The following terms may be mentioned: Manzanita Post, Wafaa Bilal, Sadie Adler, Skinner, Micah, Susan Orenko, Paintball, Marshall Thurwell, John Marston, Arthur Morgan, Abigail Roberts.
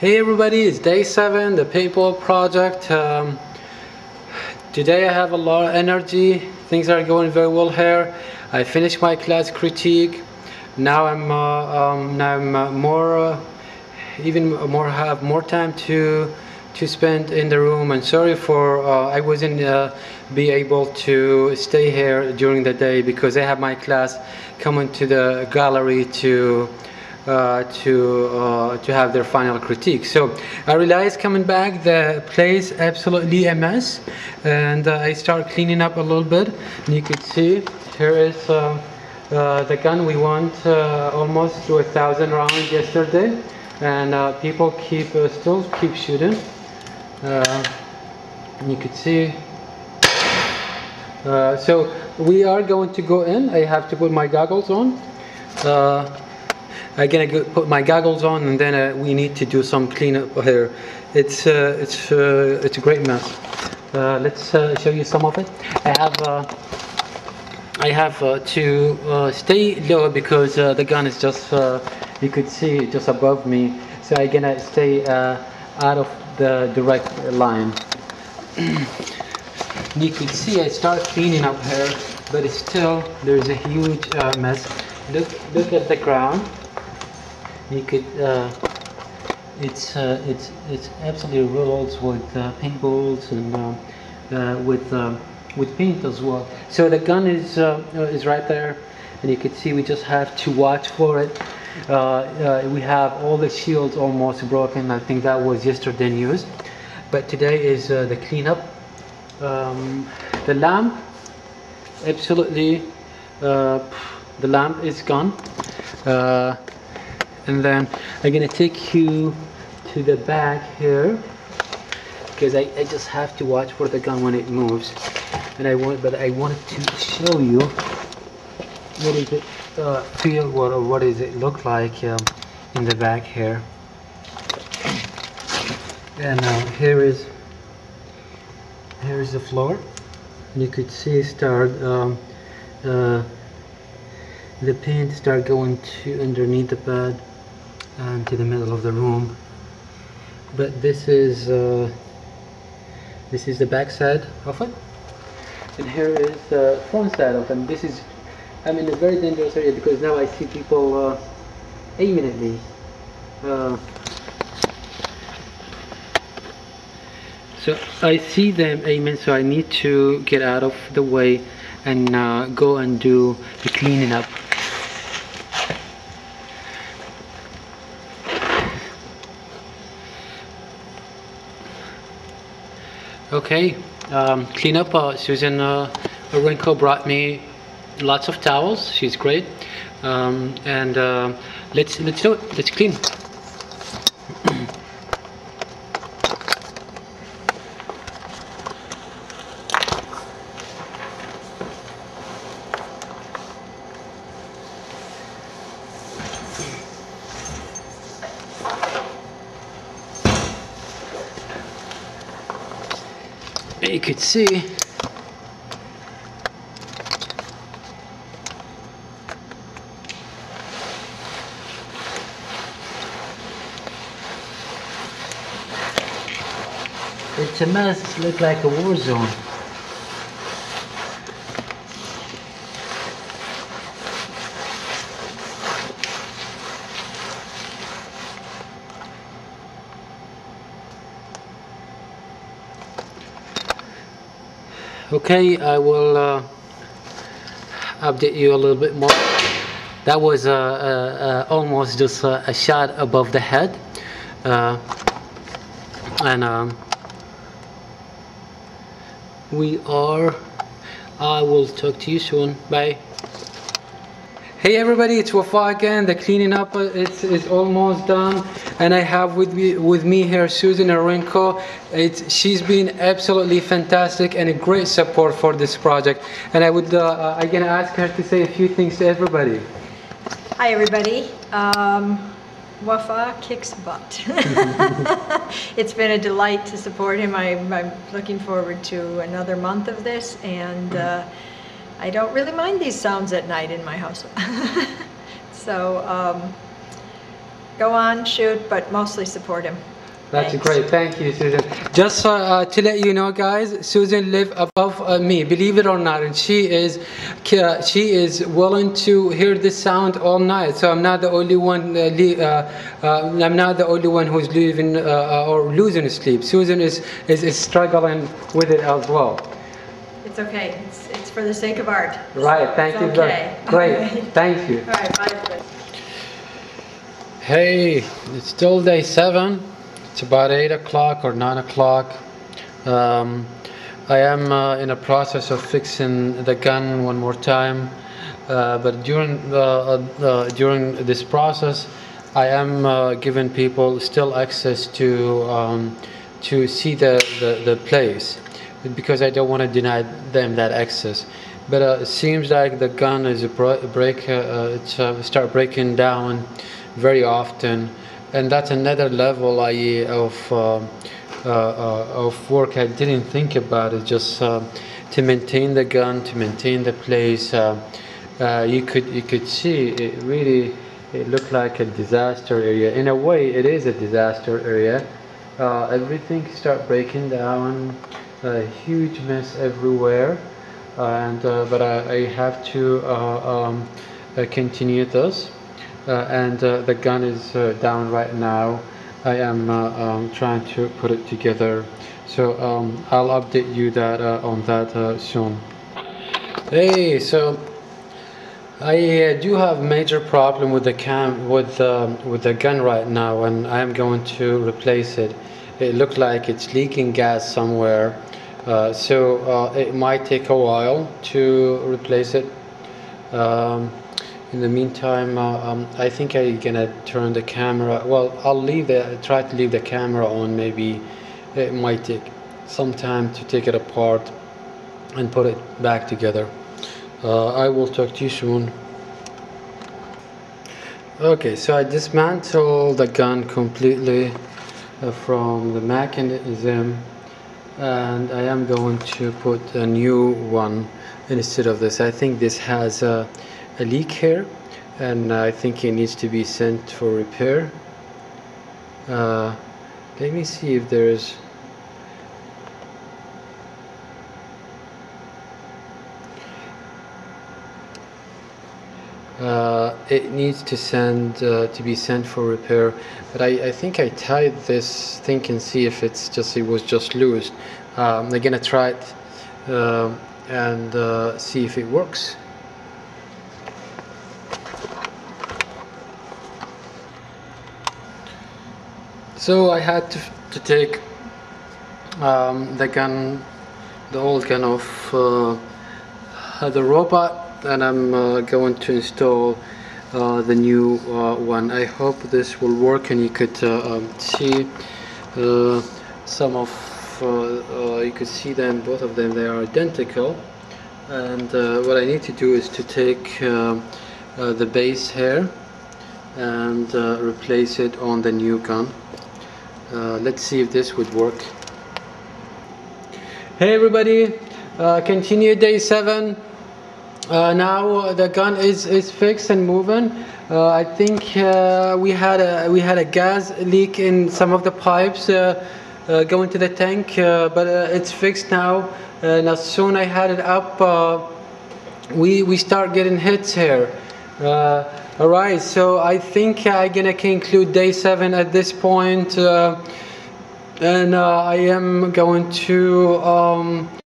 Hey everybody, it's day 7, the paintball project. Today I have a lot of energy. Things are going very well here. I finished my class critique. Now I have more time to spend in the room. And sorry for I wasn't be able to stay here during the day because I have my class coming to the gallery to have their final critique. So I realized coming back the place absolutely a mess, and I start cleaning up a little bit. And you can see here is the gun. We went almost to 1,000 rounds yesterday, and people keep still keep shooting. You could see. So we are going to go in. I have to put my goggles on. I'm gonna put my goggles on, and then we need to do some cleanup here. It's a great mess. Let's show you some of it. I have to stay low because the gun is just you could see just above me. So I'm gonna stay out of the direct line. You could see I start cleaning up here, but it's still there's a huge mess. Look at the ground. You could, it's absolutely riddles with paintballs and with paint as well. So the gun is right there, and you can see we just have to watch for it. We have all the shields almost broken. I think that was yesterday news, but today is the cleanup. The lamp, absolutely, the lamp is gone. And then I'm gonna take you to the back here because I just have to watch for the gun when it moves, and I wanted to show you what is it feel what does it look like in the back here. And here is the floor, and you could see start the paint start going to underneath the bed and to the middle of the room. But this is the back side of it, and here is the front side of it. And this is, I'm in a very dangerous area because now I see people aiming at me. So I see them aiming, so I need to get out of the way and go and do the cleaning up. Okay, cleanup. Susan Orenko brought me lots of towels. She's great, and let's do it. Let's clean. You could see it's a mess. It looks like a war zone. Okay, I will update you a little bit more. That was almost just a shot above the head, and we are. I will talk to you soon. Bye. Hey everybody, it's Wafaa again. The cleaning up is almost done, and I have with me here Susan Orenko. She's been absolutely fantastic and a great support for this project. And I'm gonna ask her to say a few things to everybody. Hi everybody. Wafaa kicks butt. It's been a delight to support him. I'm looking forward to another month of this, and. I don't really mind these sounds at night in my house. So go on, shoot, but mostly support him. That's great. Thank you, Susan. Just to let you know, guys, Susan lives above me, believe it or not, and she is willing to hear this sound all night. So I'm not the only one. I'm not the only one who's leaving or losing sleep. Susan is struggling with it as well. It's okay. It's for the sake of art. Right. So thank you. Okay. Great. Thank you. All right. Bye. Hey, it's still day 7. It's about 8 o'clock or 9 o'clock. I am in a process of fixing the gun one more time, but during this process, I am giving people still access to see the place, because I don't want to deny them that access. But it seems like the gun is start breaking down very often. And that's another level of work I didn't think about. It's just to maintain the gun, to maintain the place. You could see it really. It looked like a disaster area. In a way, it is a disaster area. Everything started breaking down. A huge mess everywhere. And but I have to continue this. And the gun is down right now. I am trying to put it together, so I'll update you that on that soon. Hey, so I do have major problem with the gun right now, and I am going to replace it. It looks like it's leaking gas somewhere, so it might take a while to replace it. In the meantime, I think I'm gonna turn the camera. Well, I'll try to leave the camera on. Maybe it might take some time to take it apart and put it back together. I will talk to you soon. Okay, so I dismantled the gun completely from the mechanism, and I am going to put a new one instead of this. I think this has a leak here, and I think it needs to be sent for repair. Let me see if there is. It needs to be sent for repair, but I think I tied this thing and see if it was just loose. I'm gonna try it and see if it works. So I had to take the old gun off the robot, and I'm going to install the new one. I hope this will work, and you could see you could see them, both of them, they are identical. And what I need to do is to take the base here and replace it on the new gun. Let's see if this would work. Hey everybody, continue day 7. Now the gun is fixed and moving. I think we had a gas leak in some of the pipes going to the tank, but it's fixed now. And as soon as I had it up, we start getting hits here. Alright, so I think I'm gonna conclude day 7 at this point, and I am going to